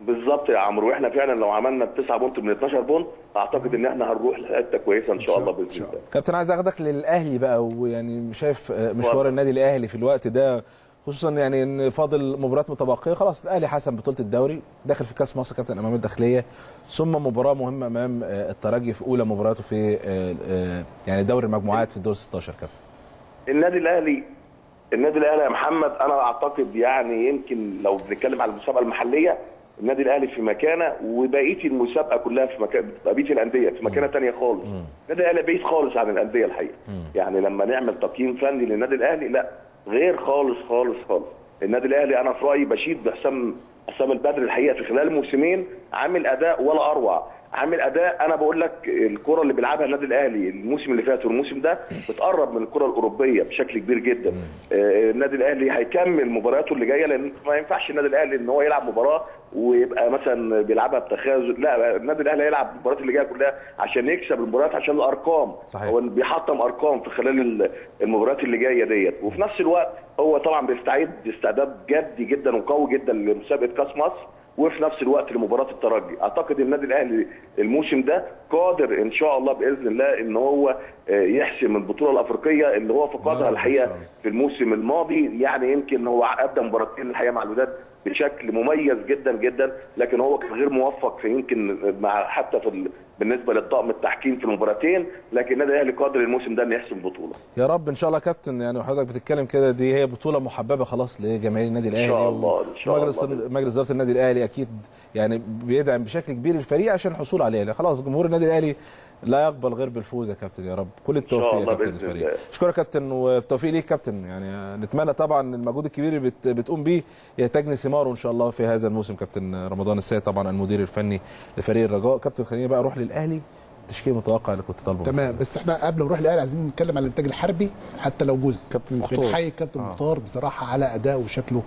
بالظبط يا عمرو، واحنا فعلا لو عملنا ال9 بونت من 12 بونت اعتقد ان احنا هنروح لحته كويسه ان شاء الله باذن الله. كابتن عايز اخدك للاهلي بقى، ويعني شايف مشوار النادي الاهلي في الوقت ده، خصوصا يعني ان فاضل مباريات متبقيه، خلاص الاهلي حسم بطوله الدوري، داخل في كاس مصر كابتن امام الداخليه، ثم مباراه مهمه امام الترجي في اولى مباراته في يعني دوري المجموعات في الدور 16. كابتن النادي الاهلي يا محمد، انا اعتقد يعني يمكن لو بنتكلم على المسابقه المحليه النادي الاهلي في مكانه، وبقيه المسابقه كلها في مكان، بقيه الانديه في مكانه ثانيه خالص. النادي الاهلي بعيد خالص عن الانديه الحقيقه. يعني لما نعمل تقييم فني للنادي الاهلي لا غير خالص خالص خالص. النادي الاهلي انا في رايي بشيد بحسام البدري الحقيقه، في خلال موسمين عامل اداء ولا اروع، عامل اداء. انا بقول لك الكره اللي بيلعبها النادي الاهلي الموسم اللي فات والموسم ده بتقرب من الكره الاوروبيه بشكل كبير جدا. النادي الاهلي هيكمل مبارياته اللي جايه، لان ما ينفعش النادي الاهلي ان هو يلعب مباراه ويبقى مثلا بيلعبها بتخاذل، لا النادي الاهلي هيلعب المباريات اللي جايه كلها عشان يكسب المباريات، عشان الارقام صحيح. هو بيحطم ارقام في خلال المباريات اللي جايه ديت، وفي نفس الوقت هو طبعا بيستعد استعداد جدي جدا وقوي جدا لمسابقه كاس مصر، وفي نفس الوقت لمباراه الترجي. اعتقد النادي الاهلي الموسم ده قادر ان شاء الله باذن الله ان هو يحسم البطوله الافريقيه اللي هو فقدها الحقيقه في الموسم الماضي. يعني يمكن هو ادى مباراتين الحقيقه مع الوداد بشكل مميز جدا جدا، لكن هو كان غير موفق في يمكن مع حتى في بالنسبه للطاقم التحكيم في المباراتين، لكن النادي الاهلي قادر الموسم ده ان يحسم بطوله. يا رب ان شاء الله يا كابتن. يعني وحضرتك بتتكلم كده، دي هي بطوله محببه خلاص لجماهير النادي الاهلي ان شاء الله. ان شاء الله مجلس اداره النادي الاهلي اكيد يعني بيدعم بشكل كبير الفريق عشان الحصول عليه. خلاص جمهور النادي الاهلي لا يقبل غير بالفوز يا كابتن. يا رب كل التوفيق يا كابتن للفريق. اشكرك كابتن والتوفيق ليك كابتن. يعني نتمنى طبعا المجهود الكبير اللي بتقوم بيه يتجني ثماره ان شاء الله في هذا الموسم. كابتن رمضان السيد طبعا المدير الفني لفريق الرجاء. كابتن خليني بقى اروح للاهلي، التشكيل متوقع اللي كنت طالبه تمام، بس احنا قبل ما نروح للاهلي عايزين نتكلم على الانتاج الحربي حتى لو جزء. كابتن مختار، بنحيي الكابتن مختار بصراحه على اداءه وشكله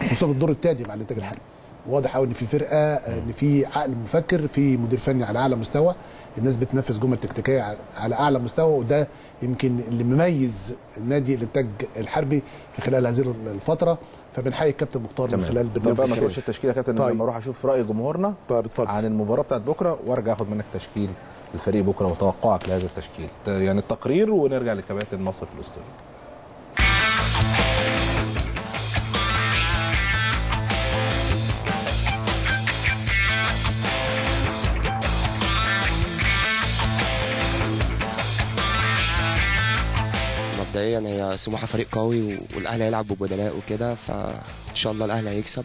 خصوصا الدور الثاني مع الانتاج الحربي. واضح قوي ان في فرقه، ان في عقل مفكر، في مدير فني على اعلى مستوى، الناس بتنفذ جمل تكتيكيه على اعلى مستوى، وده يمكن اللي مميز نادي الانتاج الحربي في خلال هذه الفتره. فبنحيي الكابتن مختار من خلال برنامج. طب ما تقولش التشكيله يا كابتن لما اروح اشوف راي جمهورنا. طيب اتفضل عن المباراه بتاعت بكره، وارجع اخد منك تشكيل الفريق بكره وتوقعك لهذا التشكيل، يعني التقرير، ونرجع لكابتن مصر في الاستوديو. مبدئيا هي سموحة فريق قوي والاهلي هيلعب ببدلاء وكده، فان شاء الله الاهلي هيكسب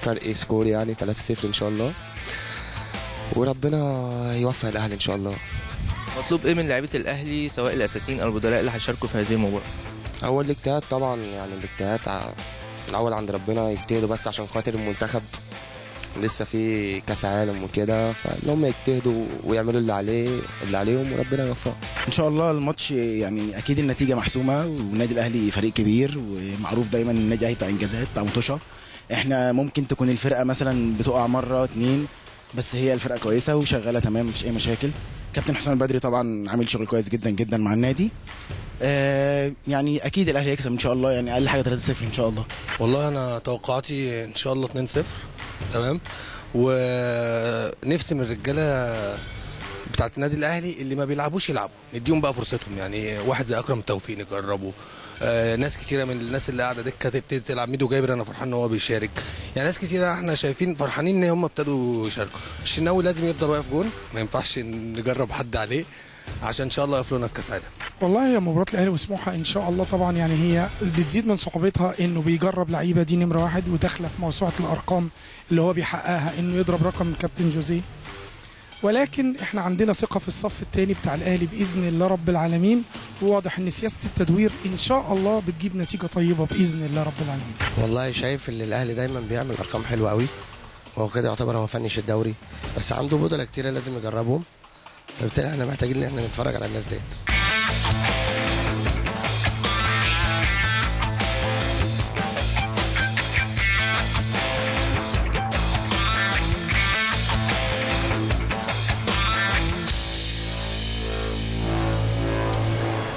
فرق سكور يعني 3-0 ان شاء الله، وربنا يوفق الاهلي ان شاء الله. مطلوب ايه من لعيبه الاهلي سواء الاساسيين او البدلاء اللي هيشاركوا في هذه المباراه؟ اول الاجتهاد طبعا، يعني الاجتهاد الاول عند ربنا، يجتهدوا بس عشان خاطر المنتخب لسه في كاس عالم وكده، فان هم يجتهدوا ويعملوا اللي عليهم وربنا يوفقهم ان شاء الله. الماتش يعني اكيد النتيجه محسومه، والنادي الاهلي فريق كبير ومعروف دايما النادي الاهلي بتاع انجازات بتاع متوشه. احنا ممكن تكون الفرقه مثلا بتقع مره اتنين، بس هي الفرقه كويسه وشغاله تمام، مفيش اي مشاكل. كابتن حسام البدري طبعا عامل شغل كويس جدا جدا مع النادي. يعني اكيد الاهلي هيكسب ان شاء الله، يعني اقل حاجه 3-0 ان شاء الله. والله انا توقعاتي ان شاء الله 2-0 تمام، ونفسي من الرجاله بتاعت النادي الاهلي اللي ما بيلعبوش يلعبوا، نديهم بقى فرصتهم. يعني واحد زي اكرم توفيق نجربه، ناس كتيره من الناس اللي قاعده دكه تبتدي تلعب، ميدو جابر انا فرحان ان هو بيشارك، يعني ناس كتيره احنا شايفين فرحانين ان هم ابتدوا يشاركوا. الشناوي لازم يفضل واقف جون، ما ينفعش نجرب حد عليه عشان ان شاء الله يقفلونا في كاس عالم. والله هي مباراه الاهلي وسموحه ان شاء الله طبعا، يعني هي بتزيد من صعوبتها انه بيجرب لعيبه دي نمره واحد، وداخله في موسوعه الارقام اللي هو بيحققها انه يضرب رقم الكابتن جوزيه. ولكن احنا عندنا ثقه في الصف الثاني بتاع الاهلي باذن الله رب العالمين، وواضح ان سياسه التدوير ان شاء الله بتجيب نتيجه طيبه باذن الله رب العالمين. والله شايف ان الاهلي دايما بيعمل ارقام حلوه قوي، وهو كده يعتبر هو فنش الدوري، بس عنده بدله كتيره لازم يجربهم، فبالتالي احنا محتاجين ان احنا نتفرج على الناس ديت.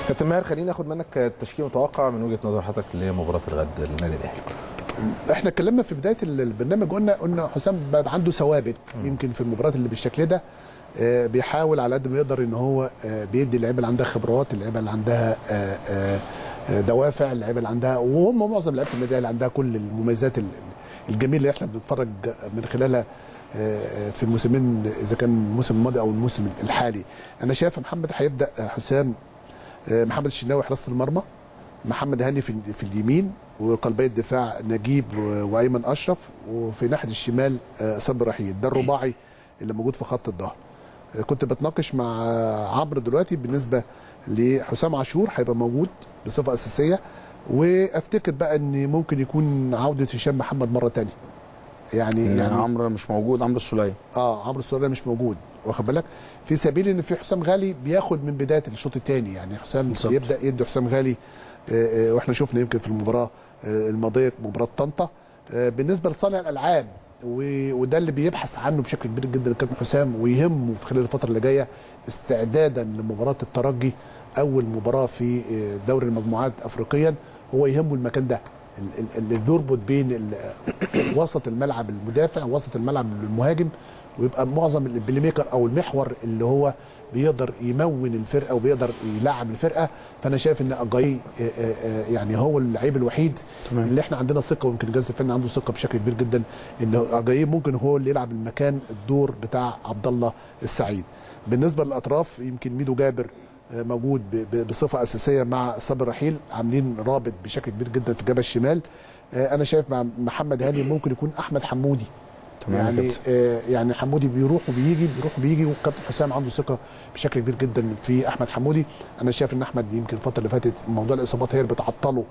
كابتن ماهر، خلينا ناخد منك التشكيل المتوقع من وجهه نظر حضرتك لمباراه الغد للنادي الاهلي. احنا اتكلمنا في بدايه البرنامج، قلنا حسام عنده ثوابت، يمكن في المباراه اللي بالشكل ده بيحاول على قد ما يقدر ان هو بيدي اللعيبه اللي عندها خبرات، اللعيبه اللي عندها دوافع، اللعيبه اللي عندها، وهم معظم لعيبه النادي الاهلي عندها كل المميزات الجميله اللي احنا بنتفرج من خلالها في الموسمين، اذا كان الموسم الماضي او الموسم الحالي. انا شايف محمد هيبدا حسام، محمد الشناوي حراسه المرمى، محمد هاني في اليمين، وقلبي الدفاع نجيب وايمن اشرف، وفي ناحيه الشمال صبري رحيل. ده الرباعي اللي موجود في خط الظهر. كنت بتناقش مع عمرو دلوقتي بالنسبه لحسام عاشور، هيبقى موجود بصفه اساسيه، وافتكر بقى ان ممكن يكون عوده هشام محمد مره ثانيه. يعني عمرو مش موجود، عمرو السوليا مش موجود، واخد بالك، في سبيل ان في حسام غالي بياخد من بدايه الشوط الثاني. يعني حسام يبدا يدي حسام غالي، واحنا شفنا يمكن في المباراه الماضيه مباراه طنطا بالنسبه لصانع الالعاب، وده اللي بيبحث عنه بشكل كبير جدا الكابتن حسام، ويهمه في خلال الفتره اللي جايه استعدادا لمباراه الترجي، اول مباراه في دوري المجموعات افريقيا، هو يهمه المكان ده اللي بيربط بين وسط الملعب المدافع ووسط الملعب المهاجم، ويبقى معظم البلاي ميكر او المحور اللي هو بيقدر يمون الفرقه وبيقدر يلعب الفرقه. فانا شايف ان اجاي يعني هو اللعيب الوحيد اللي احنا عندنا ثقه، ويمكن جهاز الفني عنده ثقه بشكل كبير جدا ان اجاي ممكن هو اللي يلعب المكان الدور بتاع عبدالله السعيد. بالنسبه للاطراف يمكن ميدو جابر موجود بصفه اساسيه مع صابر رحيل، عاملين رابط بشكل كبير جدا في الجبهه الشمال. انا شايف مع محمد هاني ممكن يكون احمد حمودي، يعني يعني حمودي بيروح وبيجي، والكابتن حسام عنده ثقه بشكل كبير جدا في احمد حمودي. انا شايف ان احمد يمكن الفتره اللي فاتت موضوع الاصابات هي اللي بتعطله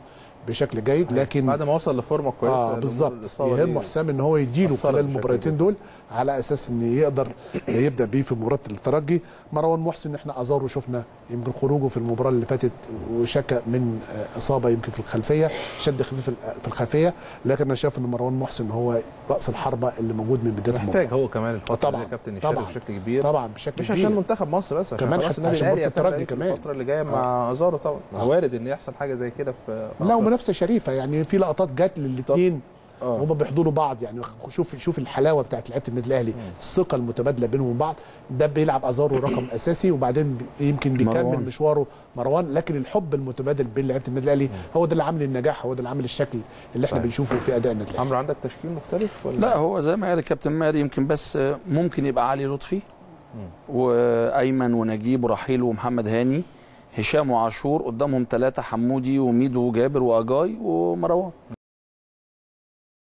بشكل جيد، لكن بعد ما وصل لفورمه كويسه بالظبط يهم حسام ان هو يديله خلال المباراتين دول على اساس ان يقدر يبدا بيه في مباراه الترجي. مروان محسن احنا ازارو شفنا يمكن خروجه في المباراه اللي فاتت، وشكا من اصابه يمكن في الخلفيه، شد خفيف في الخلفيه، لكن انا شايف ان مروان محسن هو راس الحربه اللي موجود من بدايه المباراه. محتاج هو كمان الفتره دي كابتن يشارك بشكل كبير، طبعا بشكل كبير، مش عشان منتخب مصر بس، عشان كمان النادي الترجي كمان الفتره اللي جايه مع ازارو. طبعا وارد ان يحصل حاجه زي كده في منافسه شريفه، يعني في لقطات جت للاثنين هما بيحضنوا بعض، يعني شوف الحلاوه بتاعت لعيبه النادي الاهلي، الثقه المتبادله بينهم وبين بعض. ده بيلعب ازارو رقم اساسي، وبعدين يمكن بيكمل مشواره مروان، لكن الحب المتبادل بين لعيبه النادي الاهلي هو ده اللي عامل النجاح، هو ده اللي عامل الشكل اللي احنا بنشوفه في اداء النادي الاهلي. عمرو، عندك تشكيل مختلف ولا لا؟ هو زي ما قال الكابتن ماهر، يمكن بس ممكن يبقى علي لطفي وايمن ونجيب ورحيل ومحمد هاني هشام وعاشور قدامهم ثلاثه، حمودي وميدو جابر واجاي ومروان.